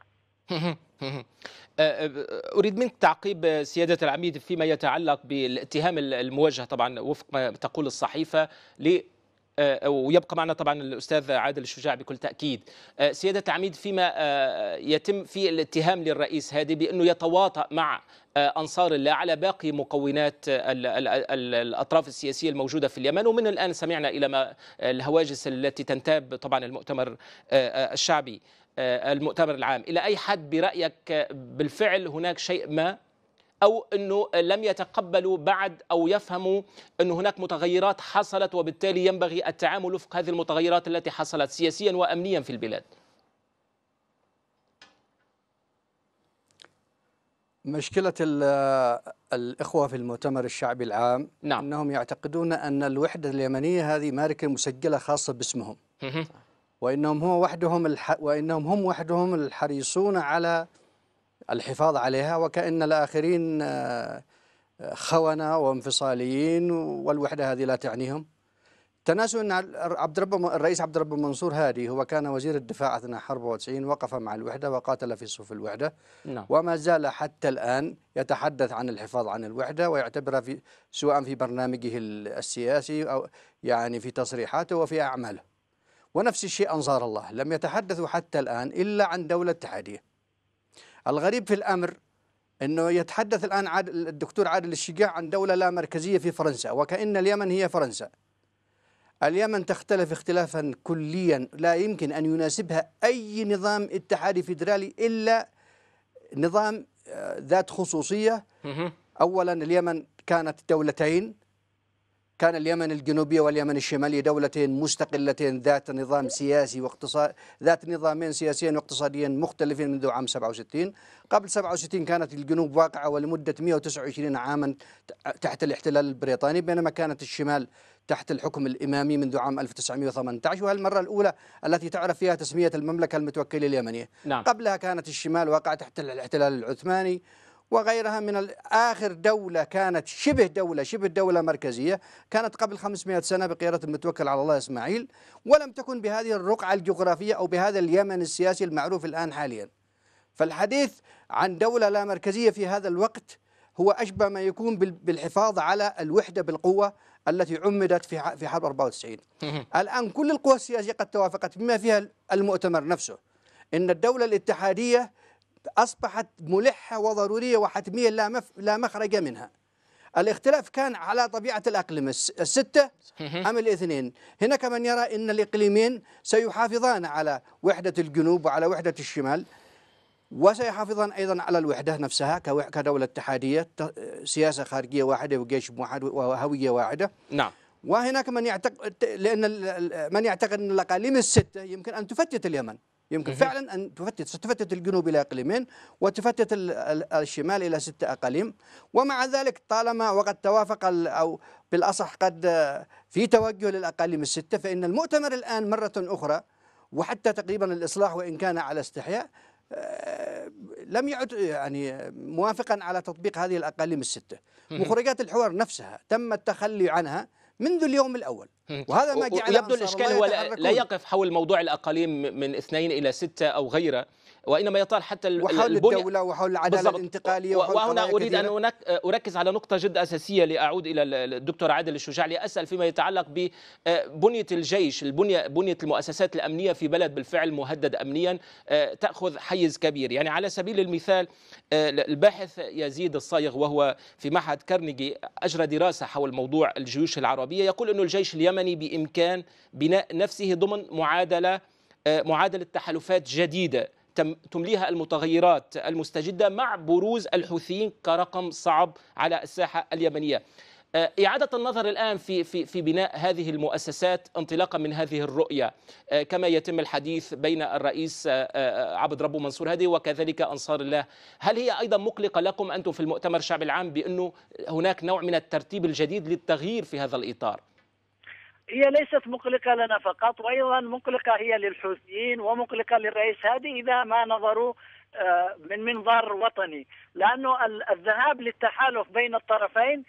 اريد منك تعقيب سياده العميد فيما يتعلق بالاتهام الموجه طبعا وفق ما تقول الصحيفه ل ويبقى معنا طبعا الأستاذ عادل الشجاع بكل تأكيد. سيادة العميد فيما يتم في الاتهام للرئيس هادي بأنه يتواطأ مع أنصار الله على باقي مكونات الأطراف السياسية الموجودة في اليمن، ومن الآن سمعنا إلى ما الهواجس التي تنتاب طبعا المؤتمر الشعبي المؤتمر العام، إلى أي حد برأيك بالفعل هناك شيء ما، أو أنه لم يتقبلوا بعد أو يفهموا أن هناك متغيرات حصلت وبالتالي ينبغي التعامل وفق هذه المتغيرات التي حصلت سياسيا وأمنيا في البلاد؟ مشكلة الإخوة في المؤتمر الشعبي العام نعم. أنهم يعتقدون أن الوحدة اليمنية هذه ماركة مسجلة خاصة باسمهم، وإنهم هم وحدهم الح... وإنهم هم وحدهم الحريصون على الحفاظ عليها، وكأن الآخرين خونة وانفصاليين والوحدة هذه لا تعنيهم. تناسوا أن عبد رب الرئيس عبد رب منصور هادي هو كان وزير الدفاع أثناء حرب أربعة وتسعين، وقف مع الوحدة وقاتل في صف الوحدة لا. وما زال حتى الآن يتحدث عن الحفاظ عن الوحدة ويعتبرها في سواء في برنامجه السياسي أو يعني في تصريحاته وفي أعماله. ونفس الشيء أنصار الله لم يتحدثوا حتى الآن إلا عن دولة اتحادية. الغريب في الأمر أنه يتحدث الآن عادل الدكتور عادل الشجاع عن دولة لا مركزية في فرنسا، وكأن اليمن هي فرنسا. اليمن تختلف اختلافا كليا لا يمكن أن يناسبها أي نظام اتحادي فيدرالي إلا نظام ذات خصوصية. أولا اليمن كانت دولتين، كان اليمن الجنوبية واليمن الشمالية دولتين مستقلتين ذات نظام سياسي واقتصاد ذات نظامين سياسيا واقتصاديا مختلفين منذ عام سبعة وستين. قبل سبعة وستين كانت الجنوب واقعة ولمدة مئة وتسعة وعشرين عاما تحت الاحتلال البريطاني، بينما كانت الشمال تحت الحكم الإمامي منذ عام ألف وتسعمئة وثمانية عشر، وهي المرة الأولى التي تعرف فيها تسمية المملكة المتوكلة اليمنية نعم. قبلها كانت الشمال واقعة تحت الاحتلال العثماني وغيرها من آخر دولة كانت شبه دولة شبه دولة مركزية كانت قبل خمسمئة سنة بقيادة المتوكل على الله إسماعيل، ولم تكن بهذه الرقعة الجغرافية أو بهذا اليمن السياسي المعروف الآن حاليا. فالحديث عن دولة لا مركزية في هذا الوقت هو أشبه ما يكون بالحفاظ على الوحدة بالقوة التي عمدت في في حرب أربعة وتسعين. الآن كل القوى السياسية قد توافقت بما فيها المؤتمر نفسه إن الدولة الاتحادية أصبحت ملحة وضرورية وحتمية لا مف... لا مخرج منها. الاختلاف كان على طبيعة الأقلمة الستة أم الاثنين. هناك من يرى أن الإقليمين سيحافظان على وحدة الجنوب وعلى وحدة الشمال، وسيحافظان أيضا على الوحدة نفسها كدولة اتحادية سياسة خارجية واحدة وجيش واحد وهوية واحدة نعم. وهناك من يعتقد لأن من يعتقد أن الأقاليم الستة يمكن أن تفتت اليمن يمكن فعلا أن تفتت ستفتت الجنوب إلى أقليمين وتفتت الشمال إلى ستة أقاليم. ومع ذلك طالما وقد توافق أو بالأصح قد في توجه للأقاليم الستة، فإن المؤتمر الآن مرة أخرى وحتى تقريبا الإصلاح وإن كان على استحياء لم يعد يعني موافقا على تطبيق هذه الأقاليم الستة. مخرجات الحوار نفسها تم التخلي عنها منذ اليوم الأول، وهذا ما جعل يبدو الإشكال هو لا يقف حول موضوع الأقاليم من اثنين إلى ستة أو غيره، وإنما يطال حتى وحول الدولة وحول العدالة الانتقالية. وهنا أريد أن أركز على نقطة جدا أساسية لأعود إلى الدكتور عادل الشجاع لأسأل فيما يتعلق ببنية الجيش، البنية بنية المؤسسات الأمنية في بلد بالفعل مهدد أمنيا تأخذ حيز كبير. يعني على سبيل المثال الباحث يزيد الصايغ وهو في معهد كارنيجي أجرى دراسة حول موضوع الجيوش العربية، يقول أن الجيش اليمني بإمكان بناء نفسه ضمن معادلة معادلة تحالفات جديدة تمليها المتغيرات المستجدة مع بروز الحوثيين كرقم صعب على الساحة اليمنية. إعادة النظر الآن في في في بناء هذه المؤسسات انطلاقا من هذه الرؤية كما يتم الحديث بين الرئيس عبد رب منصور هادي وكذلك أنصار الله، هل هي أيضا مقلقة لكم أنتم في المؤتمر الشعبي العام بأنه هناك نوع من الترتيب الجديد للتغيير في هذا الإطار؟ هي ليست مقلقة لنا فقط، وأيضا مقلقة هي للحوثيين ومقلقة للرئيس هادي إذا ما نظروا من منظار وطني، لأنه الذهاب للتحالف بين الطرفين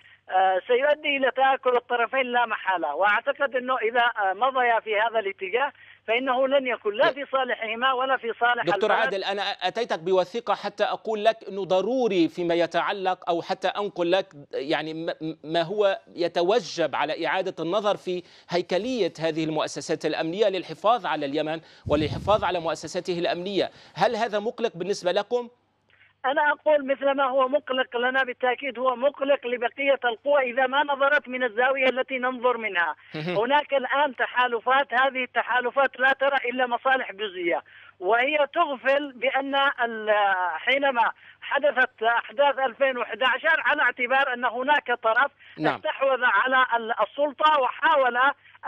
سيؤدي إلى تآكل الطرفين لا محالة. وأعتقد أنه إذا مضى في هذا الاتجاه فإنه لن يكون لا في صالحهما ولا في صالح البلد. دكتور عادل أنا أتيتك بوثيقة حتى أقول لك أنه ضروري فيما يتعلق أو حتى أنقل لك يعني ما هو يتوجب على إعادة النظر في هيكلية هذه المؤسسات الأمنية للحفاظ على اليمن وللحفاظ على مؤسساته الأمنية. هل هذا مقلق بالنسبة لكم؟ أنا أقول مثل ما هو مقلق لنا بالتأكيد هو مقلق لبقية القوى إذا ما نظرت من الزاوية التي ننظر منها. هناك الآن تحالفات، هذه التحالفات لا ترى إلا مصالح جزئية، وهي تغفل بأن حينما حدثت أحداث ألفين وأحد عشر على اعتبار أن هناك طرف استحوذ على السلطة وحاول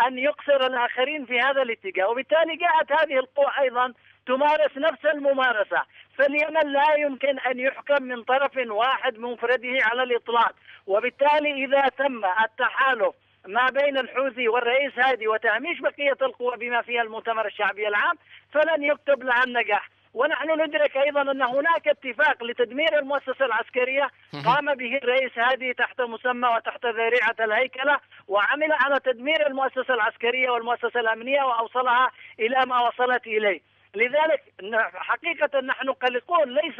أن يقصر الآخرين في هذا الاتجاه، وبالتالي جاءت هذه القوى أيضا تمارس نفس الممارسة. فاليمن لا يمكن أن يحكم من طرف واحد منفرده على الإطلاق، وبالتالي إذا تم التحالف ما بين الحوثي والرئيس هادي وتهميش بقية القوى بما فيها المؤتمر الشعبي العام فلن يكتب لها النجاح. ونحن ندرك أيضا أن هناك اتفاق لتدمير المؤسسة العسكرية قام به الرئيس هادي تحت مسمى وتحت ذريعة الهيكلة، وعمل على تدمير المؤسسة العسكرية والمؤسسة الأمنية وأوصلها إلى ما وصلت إليه. لذلك حقيقة نحن قلقون ليس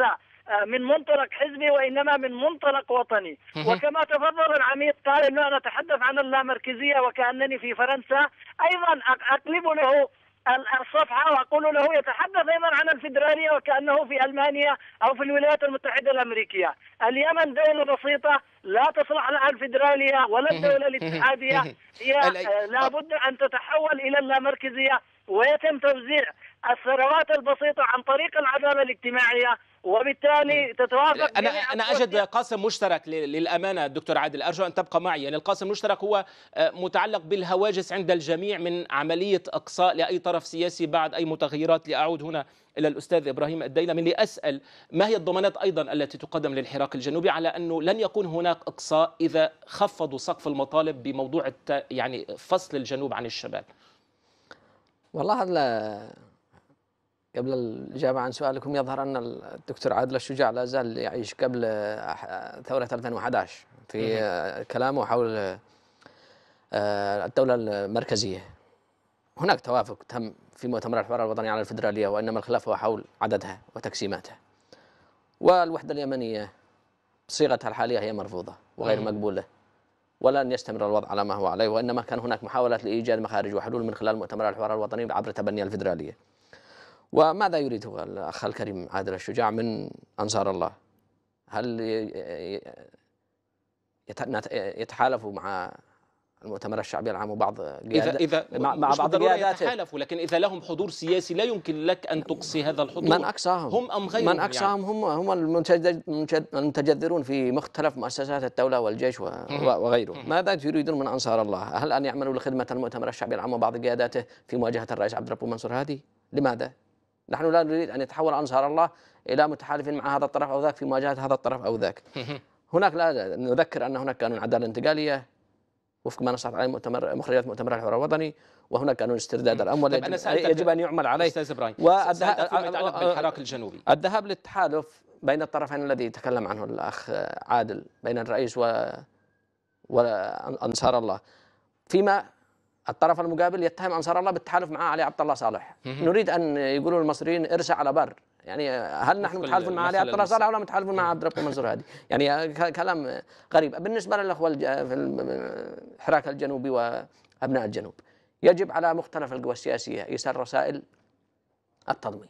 من منطلق حزبي وإنما من منطلق وطني. وكما تفضل العميد قال أنه أنا أتحدث عن اللامركزية وكأنني في فرنسا، أيضا أقلب له الصفحة وأقول له يتحدث أيضا عن الفيدرالية وكأنه في ألمانيا أو في الولايات المتحدة الأمريكية. اليمن دولة بسيطة لا تصلح لها الفيدرالية ولا الدولة الاتحادية، هي لابد أن تتحول إلى اللامركزية ويتم توزيع الثروات البسيطة عن طريق العدالة الاجتماعية، وبالتالي تتوافق. أنا أنا أجد قاسم مشترك للأمانة دكتور عادل، أرجو أن تبقى معي. يعني القاسم المشترك هو متعلق بالهواجس عند الجميع من عملية إقصاء لأي طرف سياسي بعد أي متغيرات. لأعود هنا إلى الأستاذ إبراهيم الديلمي لأسأل ما هي الضمانات أيضا التي تقدم للحراك الجنوبي على أنه لن يكون هناك إقصاء إذا خفضوا سقف المطالب بموضوع يعني فصل الجنوب عن الشمال؟ والله قبل الإجابة عن سؤالكم يظهر أن الدكتور عادل الشجاع لا زال يعيش قبل ثورة ألفين وأحد عشر في كلامه حول الدولة المركزية. هناك توافق تم في مؤتمر الحوار الوطني على الفيدرالية، وإنما الخلاف هو حول عددها وتقسيماتها. والوحدة اليمنية بصيغتها الحالية هي مرفوضة وغير مقبولة، ولن يستمر الوضع على ما هو عليه، وإنما كان هناك محاولات لإيجاد مخارج وحلول من خلال مؤتمر الحوار الوطني عبر تبني الفيدرالية. وماذا يريده الأخ الكريم عادل الشجاع من أنصار الله؟ هل يتحالفوا مع المؤتمر الشعبي العام وبعض قيادات إذا مع, مع بعض قيادات يتحالفوا، لكن إذا لهم حضور سياسي لا يمكن لك أن تقصي هذا الحضور. من أقصاهم هم أم غيرهم؟ من أقصاهم يعني؟ هم هم المتجذرون في مختلف مؤسسات الدولة والجيش وغيره. ماذا يريدون من أنصار الله؟ هل أن يعملوا لخدمة المؤتمر الشعبي العام وبعض قياداته في مواجهة الرئيس عبد رب منصور هادي؟ لماذا؟ نحن لا نريد أن يتحول أنصار الله إلى متحالفين مع هذا الطرف أو ذاك في مواجهة هذا الطرف أو ذاك. هناك لا نذكر أن هناك قانون عدالة انتقالية وفق ما نصت عليه مؤتمر مخرجات مؤتمر الحوار الوطني، وهناك قانون استرداد الأموال يجب أن يعمل عليه. أستاذ إبراهيم، سألتك فيما يتعلق بالحراك الجنوبي، الذهاب للتحالف بين الطرفين الذي تكلم عنه الأخ عادل بين الرئيس و وأنصار الله، فيما الطرف المقابل يتهم أنصار الله بالتحالف مع علي عبد الله صالح. نريد أن يقولوا المصريين ارسى على بر، يعني هل نحن متحالفون مع علي عبد الله صالح ولا متحالفون مع عبد رب منصور هادي؟ يعني كلام غريب. بالنسبة للأخوة في الحراك الجنوبي وأبناء الجنوب، يجب على مختلف القوى السياسية إيصال رسائل التضمين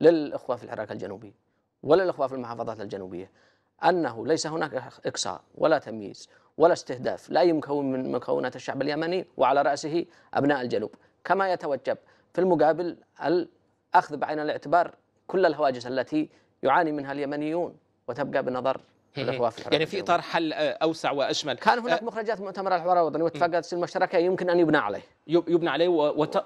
للأخوة في الحراك الجنوبي وللأخوة في المحافظات الجنوبية أنه ليس هناك إقصاء ولا تمييز ولا استهداف لأي مكون من مكونات الشعب اليمني وعلى رأسه أبناء الجنوب، كما يتوجب في المقابل الأخذ بعين الاعتبار كل الهواجس التي يعاني منها اليمنيون وتبقى بالنظر. يعني في إطار حل أوسع وأشمل. كان هناك مخرجات مؤتمر الحوار الوطني واتفاقات سلم مشتركة يمكن أن يبنى عليه يبنى عليه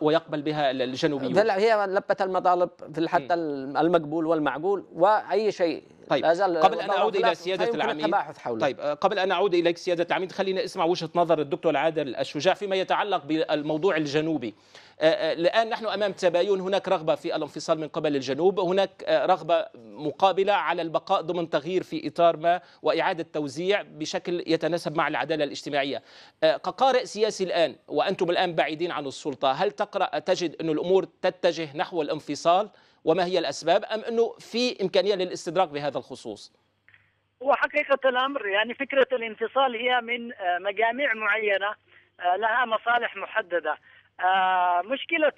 ويقبل بها الجنوبيون. هي لبت المطالب في حتى المقبول والمعقول وأي شيء. طيب قبل أن أعود إلى سيادة العميد، طيب قبل أن أعود إليك سيادة العميد خلينا اسمع وجهة نظر الدكتور عادل الشجاع فيما يتعلق بالموضوع الجنوبي. الآن نحن أمام تباين، هناك رغبة في الانفصال من قبل الجنوب، هناك رغبة مقابلة على البقاء ضمن تغيير في إطار ما وإعادة توزيع بشكل يتناسب مع العدالة الاجتماعية. كقارئ سياسي الآن وأنتم الآن بعيدين عن السلطة، هل تقرأ تجد أن الأمور تتجه نحو الانفصال وما هي الأسباب، أم أنه في إمكانية للاستدراك بهذا الخصوص؟ وحقيقة الأمر يعني فكرة الانفصال هي من مجاميع معينة لها مصالح محددة. مشكلة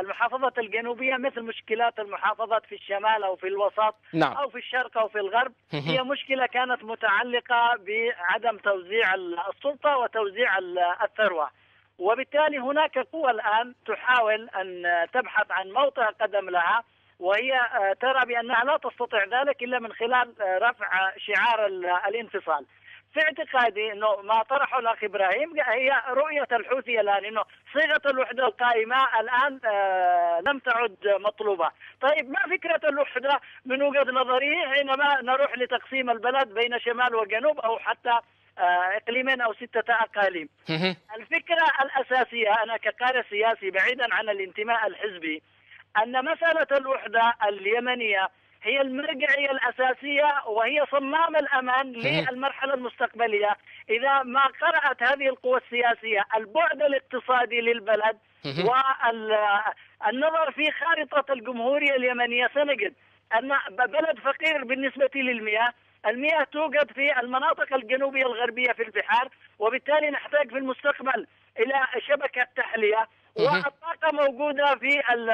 المحافظات الجنوبية مثل مشكلات المحافظات في الشمال أو في الوسط نعم. أو في الشرق أو في الغرب، هي مشكلة كانت متعلقة بعدم توزيع السلطة وتوزيع الثروة، وبالتالي هناك قوى الآن تحاول أن تبحث عن موطئ قدم لها، وهي ترى بأنها لا تستطيع ذلك إلا من خلال رفع شعار الانفصال. في اعتقادي انه ما طرحه الاخ ابراهيم هي رؤيه الحوثي الان، انه صيغه الوحده القائمه الان آه لم تعد مطلوبه. طيب ما فكره الوحده من وجهه نظري حينما نروح لتقسيم البلد بين شمال وجنوب او حتى آه اقليمين او سته اقاليم؟ الفكره الاساسيه انا كقارئ سياسي بعيدا عن الانتماء الحزبي ان مساله الوحده اليمنيه هي المرجعية الأساسية وهي صمام الأمان للمرحلة المستقبلية. إذا ما قرأت هذه القوى السياسية البعد الاقتصادي للبلد والنظر في خارطة الجمهورية اليمنية سنجد أن بلد فقير بالنسبة للمياه، المياه توجد في المناطق الجنوبية الغربية في البحار، وبالتالي نحتاج في المستقبل إلى شبكة تحلية، والطاقة موجودة في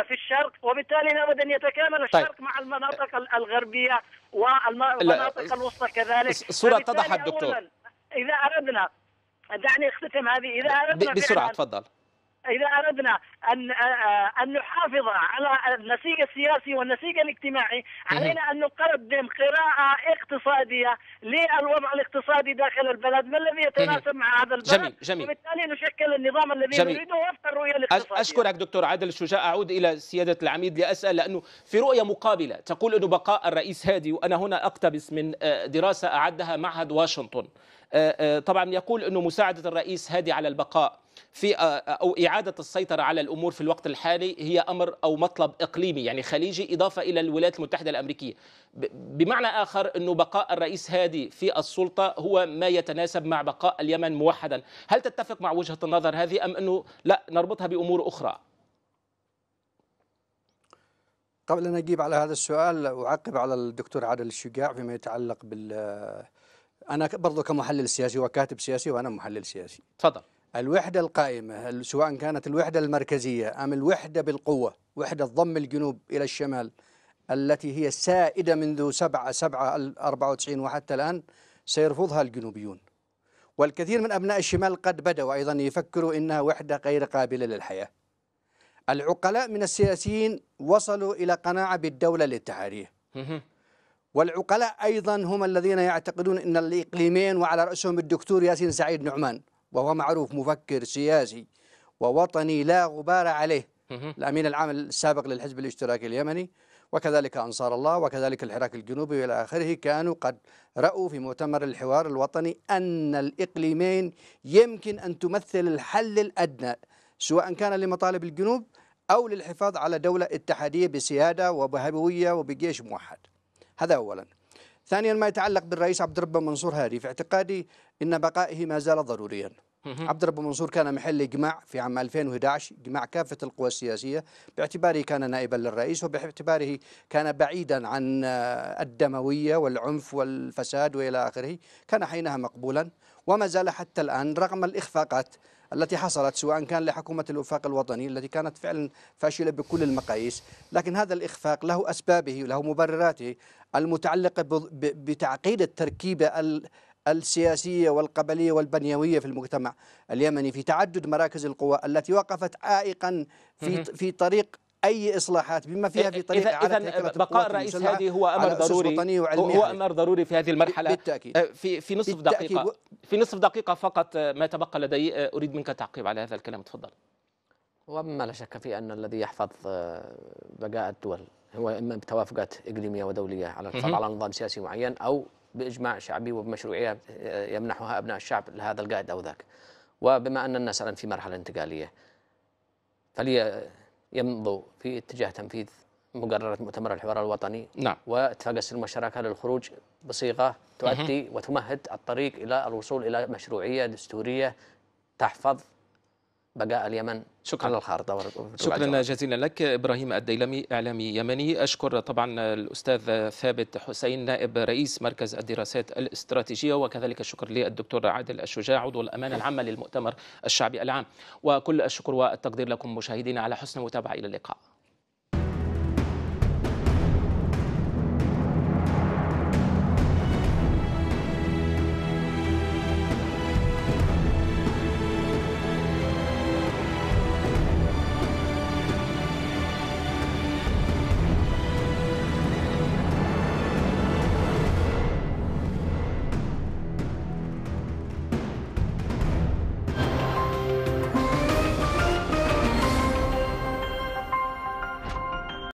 في الشرق، وبالتالي أبدا يتكامل الشرق طيب. مع المناطق الغربية والمناطق الوسطى كذلك. صورة اتضحت دكتور. إذا أردنا، دعني أختتم هذه، إذا أردنا بسرعة تفضل. إذا أردنا أن أن نحافظ على النسيج السياسي والنسيج الاجتماعي، علينا أن نقدم قراءة اقتصادية للوضع الاقتصادي داخل البلد، ما الذي يتناسب مع هذا البلد. جميل جميل. وبالتالي نشكل النظام الذي نريده وفق الرؤية الاقتصادية. أشكرك دكتور عادل الشجاع. أعود إلى سيادة العميد لأسأل، لأنه في رؤية مقابلة تقول أنه بقاء الرئيس هادي، وأنا هنا أقتبس من دراسة أعدها معهد واشنطن طبعا، يقول أنه مساعدة الرئيس هادي على البقاء في أو إعادة السيطرة على الأمور في الوقت الحالي هي أمر أو مطلب إقليمي يعني خليجي، إضافة إلى الولايات المتحدة الأمريكية. بمعنى آخر أنه بقاء الرئيس هادي في السلطة هو ما يتناسب مع بقاء اليمن موحدا. هل تتفق مع وجهة النظر هذه أم أنه لا نربطها بأمور أخرى؟ قبل أن أجيب على هذا السؤال أعقب على الدكتور عادل الشجاع فيما يتعلق بال أنا برضو كمحلل سياسي وكاتب سياسي وأنا محلل سياسي. تفضل. الوحدة القائمة سواء كانت الوحدة المركزية أم الوحدة بالقوة، وحدة ضم الجنوب إلى الشمال التي هي سائدة منذ سبعة سبعة أربعة وتسعين وحتى الآن، سيرفضها الجنوبيون. والكثير من أبناء الشمال قد بدأوا أيضا يفكروا إنها وحدة غير قابلة للحياة. العقلاء من السياسيين وصلوا إلى قناعة بالدولة الاتحادية. والعقلاء أيضا هم الذين يعتقدون أن الإقليمين وعلى رأسهم الدكتور ياسين سعيد نعمان، وهو معروف مفكر سياسي ووطني لا غبار عليه، الأمين العام السابق للحزب الاشتراكي اليمني، وكذلك أنصار الله، وكذلك الحراك الجنوبي وإلى آخره، كانوا قد رأوا في مؤتمر الحوار الوطني أن الإقليمين يمكن أن تمثل الحل الأدنى، سواء كان لمطالب الجنوب أو للحفاظ على دولة اتحادية بسيادة وبهبوية وبجيش موحد. هذا أولا. ثانيا ما يتعلق بالرئيس عبد رب منصور هادي، في اعتقادي أن بقائه ما زال ضروريا. عبد رب منصور كان محل إجماع في عام ألفين وأحد عشر، إجماع كافة القوى السياسية، باعتباره كان نائبا للرئيس وباعتباره كان بعيدا عن الدموية والعنف والفساد وإلى آخره، كان حينها مقبولا وما زال حتى الآن رغم الإخفاقات التي حصلت، سواء كان لحكومة الوفاق الوطني التي كانت فعلا فاشلة بكل المقاييس، لكن هذا الإخفاق له أسبابه وله مبرراته المتعلقة بتعقيد التركيبة السياسية والقبلية والبنيوية في المجتمع اليمني، في تعدد مراكز القوى التي وقفت عائقا في في طريق أي إصلاحات بما فيها في طريق إعادة هيكلة القوى. بقاء الرئيس هادي هو أمر ضروري، هو أمر ضروري في هذه المرحلة. بالتأكيد. في في نصف دقيقة في نصف دقيقة فقط ما تبقى لدي، أريد منك تعقيب على هذا الكلام، تفضل. وما لا شك في أن الذي يحفظ بقاء الدول هو إما بتوافقات إقليمية ودولية على الحفاظ على نظام سياسي معين، أو بإجماع شعبي وبمشروعية يمنحها أبناء الشعب لهذا القائد أو ذاك. وبما أننا الآن في مرحلة انتقالية، فلي يمضوا في اتجاه تنفيذ مقررات مؤتمر الحوار الوطني، نعم، واتفاق المشاركة للخروج بصيغة تؤدي وتمهد الطريق إلى الوصول إلى مشروعية دستورية تحفظ بقاء اليمن. شكرا للخارطة. شكرا جزيلا لك إبراهيم الديلمي إعلامي يمني. أشكر طبعا الأستاذ ثابت حسين نائب رئيس مركز الدراسات الاستراتيجية، وكذلك الشكر للدكتور عادل الشجاع عضو الأمانة العامة للمؤتمر الشعبي العام، وكل الشكر والتقدير لكم مشاهدينا على حسن المتابعة. إلى اللقاء.